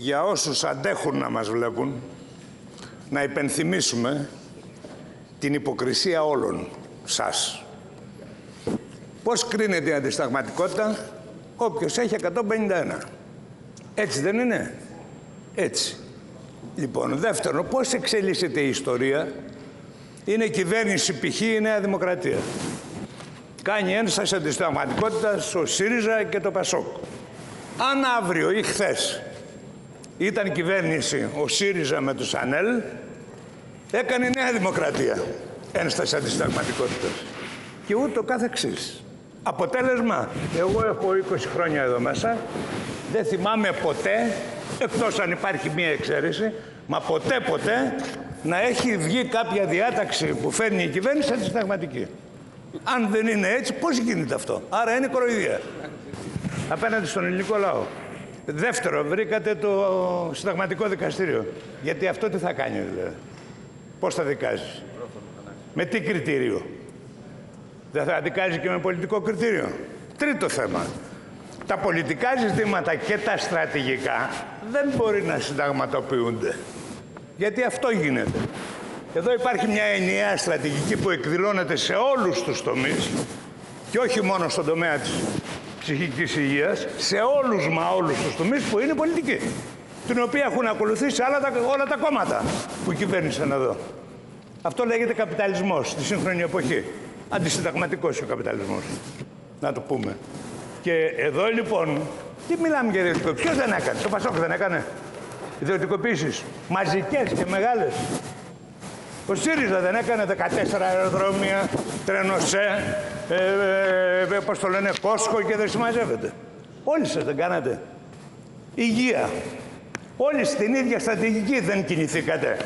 Για όσους αντέχουν να μας βλέπουν, να υπενθυμίσουμε την υποκρισία όλων σας. Πώς κρίνεται η αντισταγματικότητα? Όποιος έχει 151. Έτσι δεν είναι? Έτσι. Λοιπόν, δεύτερον, πώς εξελίσσεται η ιστορία. Είναι κυβέρνηση π.χ. η Νέα Δημοκρατία. Κάνει ένσταση αντισταγματικότητας ο ΣΥΡΙΖΑ και το ΠΑΣΟΚ. Αν αύριο ή χθες ήταν κυβέρνηση ο ΣΥΡΙΖΑ με τους ΑΝΕΛ, έκανε η Νέα Δημοκρατία ένσταση αντισταγματικότητας. Και ούτω καθεξής. Αποτέλεσμα, εγώ έχω 20 χρόνια εδώ μέσα, δεν θυμάμαι ποτέ, εκτός αν υπάρχει μία εξαίρεση, μα ποτέ να έχει βγει κάποια διάταξη που φέρνει η κυβέρνηση αντισταγματική. Αν δεν είναι έτσι, πώς γίνεται αυτό? Άρα είναι κοροϊδία απέναντι στον ελληνικό λαό. Δεύτερο, βρήκατε το συνταγματικό δικαστήριο. Γιατί αυτό τι θα κάνει, δηλαδή? Πώς θα δικάζεις? Με τι κριτήριο? Δεν θα δικάζει και με πολιτικό κριτήριο? Τρίτο θέμα. Τα πολιτικά ζητήματα και τα στρατηγικά δεν μπορεί να συνταγματοποιούνται. Γιατί αυτό γίνεται. Εδώ υπάρχει μια ενιαία στρατηγική που εκδηλώνεται σε όλους τους τομείς και όχι μόνο στον τομέα της ψυχικής υγείας, σε όλους μα όλους τους τομείς που είναι πολιτική, την οποία έχουν ακολουθήσει όλα τα κόμματα που κυβέρνησαν εδώ. Αυτό λέγεται καπιταλισμός στη σύγχρονη εποχή. Αντισυνταγματικός ο καπιταλισμός, να το πούμε. Και εδώ λοιπόν, τι μιλάμε για ιδιωτικοποίηση? Ποιος δεν έκανε? Το ΠΑΣΟΚ δεν έκανε ιδιωτικοποίησεις μαζικές και μεγάλες? Ο ΣΥΡΙΖΑ δεν έκανε 14 αεροδρόμια, τρένοσέ, πώς το λένε, Κόσκο και δεν συμμαζεύεται? Όλοι σας δεν κάνατε? Υγεία. Όλοι στην ίδια στρατηγική δεν κινηθήκατε.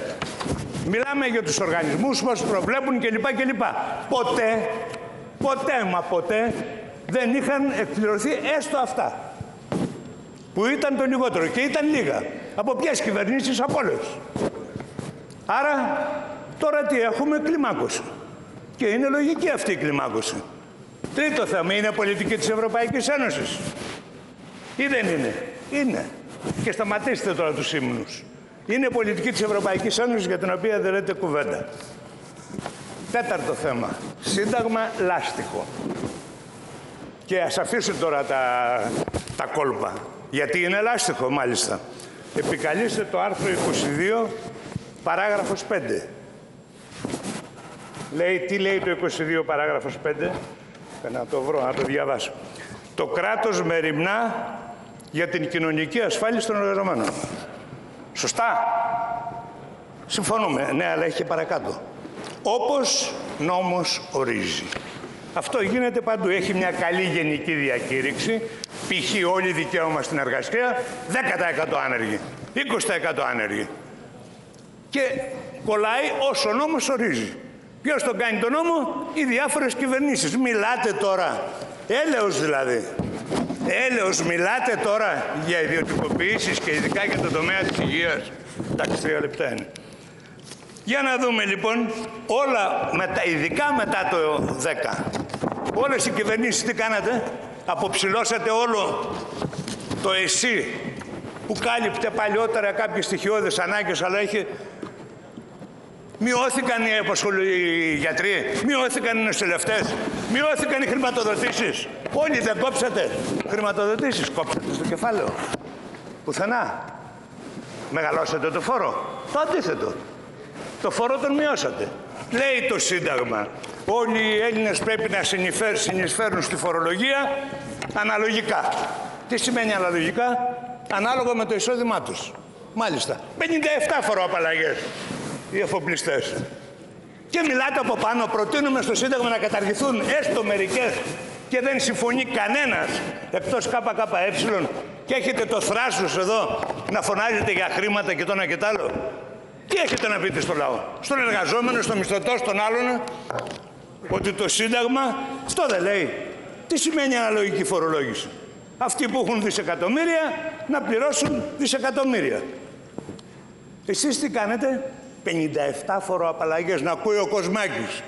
Μιλάμε για τους οργανισμούς μας, προβλέπουν κλπ. Ποτέ δεν είχαν εκπληρωθεί έστω αυτά. Που ήταν το λιγότερο και ήταν λίγα. Από ποιες κυβερνήσεις? Από όλες. Άρα τώρα τι έχουμε? Κλιμάκωση. Και είναι λογική αυτή η κλιμάκωση. Τρίτο θέμα, είναι πολιτική της Ευρωπαϊκής Ένωσης ή δεν είναι? Είναι. Και σταματήστε τώρα τους ύμνους. Είναι πολιτική της Ευρωπαϊκής Ένωσης για την οποία δεν λέτε κουβέντα. Τέταρτο θέμα, σύνταγμα λάστιχο. Και ας αφήσουν τώρα τα κόλπα. Γιατί είναι λάστιχο μάλιστα. Επικαλείστε το άρθρο 22 παράγραφος 5. Τι λέει το 22 παράγραφος 5? Να το βρω, να το διαβάσω. Το κράτος μεριμνά για την κοινωνική ασφάλιση των εργαζομένων. Σωστά. Συμφωνούμε. Ναι, αλλά έχει και παρακάτω. Όπως νόμος ορίζει. Αυτό γίνεται παντού. Έχει μια καλή γενική διακήρυξη. Π.χ. όλοι δικαίωμα στην εργασία, 10% άνεργοι, 20% άνεργοι. Και κολλάει όσο ο νόμος ορίζει. Ποιος τον κάνει τον νόμο? Οι διάφορες κυβερνήσεις. Μιλάτε τώρα, έλεος δηλαδή. Έλεος, μιλάτε τώρα για ιδιωτικοποιήσεις και ειδικά για τον τομέα της υγείας. Εντάξει, 3 λεπτά είναι. Για να δούμε λοιπόν, όλα, ειδικά μετά το 10, όλες οι κυβερνήσεις τι κάνατε? Αποψηλώσατε όλο το ΕΣΥ που κάλυπτε παλιότερα κάποιες στοιχειώδες ανάγκες, αλλά έχει... Μειώθηκαν οι γιατροί, μειώθηκαν οι νοσηλευτές, μειώθηκαν οι χρηματοδοτήσεις. Όλοι δεν κόψατε. Χρηματοδοτήσεις κόψατε στο κεφάλαιο. Πουθενά. Μεγαλώσατε το φόρο. Το αντίθετο. Το φόρο τον μειώσατε. Λέει το Σύνταγμα. Όλοι οι Έλληνες πρέπει να συνεισφέρουν στη φορολογία αναλογικά. Τι σημαίνει αναλογικά? Ανάλογα με το εισόδημά τους. Μάλιστα. 57 φοροαπαλλαγές. Οι εφοπλιστές. Και μιλάτε από πάνω, προτείνουμε στο Σύνταγμα να καταργηθούν έστω μερικές και δεν συμφωνεί κανένας εκτός ΚΚΕ και έχετε το θράσος εδώ να φωνάζετε για χρήματα και το ένα και το άλλο. Τι έχετε να πείτε στο λαό, στον εργαζόμενο, στον μισθωτό, στον άλλον, ότι το Σύνταγμα αυτό δεν λέει? Τι σημαίνει αναλογική φορολόγηση? Αυτοί που έχουν δισεκατομμύρια να πληρώσουν δισεκατομμύρια. Εσείς τι κάνετε? 57 φοροαπαλλαγές, να ακούει ο Κοσμάκης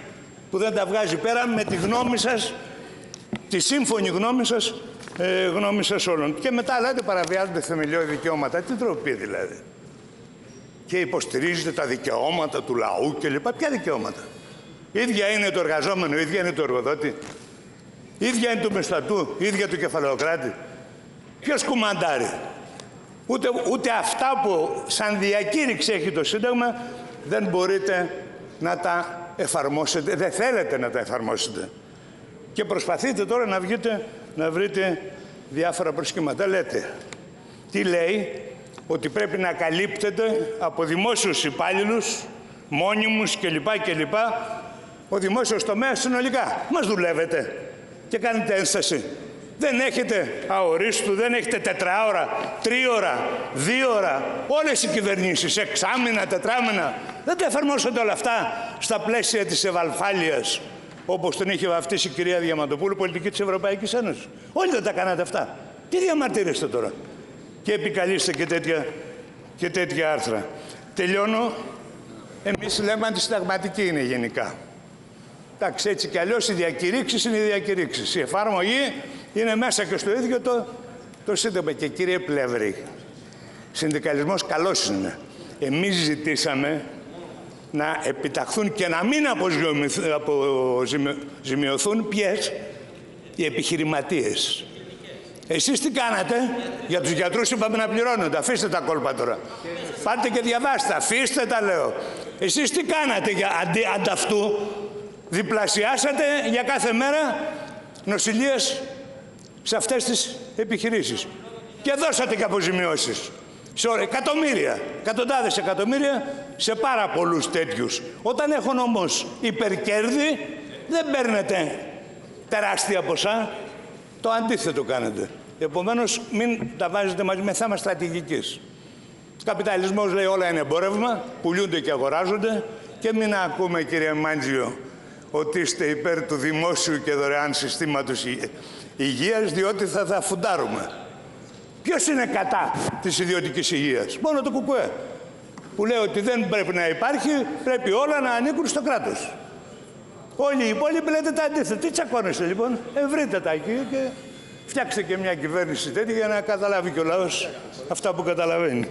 που δεν τα βγάζει πέρα με τη γνώμη σας, τη σύμφωνη γνώμη σας γνώμη σας όλων. Και μετά λέτε παραβιάζονται θεμελιώδη δικαιώματα. Τι τροπή δηλαδή. Και υποστηρίζετε τα δικαιώματα του λαού κλπ. Ποια δικαιώματα. Ίδια είναι το εργαζόμενο, ίδια είναι το εργοδότη, ίδια είναι του μισθωτού, ίδια του κεφαλαιοκράτη. Ποιος κουμαντάρει. Ούτε αυτά που σαν διακήρυξη έχει το Σύνταγμα δεν μπορείτε να τα εφαρμόσετε, δεν θέλετε να τα εφαρμόσετε. Και προσπαθείτε τώρα να βγείτε, να βρείτε διάφορα προσκύματα. Λέτε, τι λέει, ότι πρέπει να καλύπτεται από δημόσιους υπάλληλους, μόνιμους κλπ. Ο δημόσιος τομέας συνολικά. Μας δουλεύετε και κάνετε ένσταση. Δεν έχετε αορίστου, δεν έχετε τετράωρα, τρίωρα, δίωρα. Όλες οι κυβερνήσεις, εξάμηνα, τετράμηνα. Δεν τα εφαρμόσατε όλα αυτά στα πλαίσια της ευαλφάλειας, όπως τον είχε βαφτίσει η κυρία Διαμαντοπούλου, πολιτική της Ευρωπαϊκής Ένωσης. Όλοι δεν τα κάνατε αυτά. Τι διαμαρτύρεστε τώρα. Και επικαλείστε και τέτοια άρθρα. Τελειώνω. Εμείς λέμε αντισυνταγματική είναι γενικά. Εντάξει, έτσι κι αλλιώς οι διακηρύξεις είναι οι διακηρύξεις. Η εφαρμογή είναι μέσα και στο ίδιο το Σύνταγμα. Και κύριε Πλεύρη, συνδικαλισμός καλός είναι. Εμείς ζητήσαμε να επιταχθούν και να μην αποζημιωθούν ποιες, οι επιχειρηματίες. Εσείς τι κάνατε, για τους γιατρούς είπαμε να πληρώνονται, αφήστε τα κόλπα τώρα. Πάτε και διαβάστε, αφήστε τα λέω. Εσείς τι κάνατε ανταυτού, διπλασιάσατε για κάθε μέρα νοσηλείες σε αυτές τις επιχειρήσεις. Και δώσατε και αποζημιώσεις. Σε εκατομμύρια, εκατοντάδες εκατομμύρια σε πάρα πολλούς τέτοιους. Όταν έχουν όμως υπερκέρδη, δεν παίρνετε τεράστια ποσά. Το αντίθετο κάνετε. Επομένως, μην τα βάζετε μαζί με θέμα στρατηγικής. Ο καπιταλισμός λέει όλα είναι εμπόρευμα, πουλούνται και αγοράζονται. Και μην ακούμε, κύριε Μάντζιο, ότι είστε υπέρ του δημόσιου και δωρεάν συστήματος υγείας, διότι θα φουντάρουμε. Ποιος είναι κατά της ιδιωτικής υγείας. Μόνο το ΚΚΕ. Που λέει ότι δεν πρέπει να υπάρχει, πρέπει όλα να ανήκουν στο κράτος. Όλοι οι υπόλοιποι λέτε τα αντίθετα. Τι τσακώνεστε λοιπόν, βρείτε τα εκεί και φτιάξτε και μια κυβέρνηση τέτοια για να καταλάβει και ο λαός αυτά που καταλαβαίνει.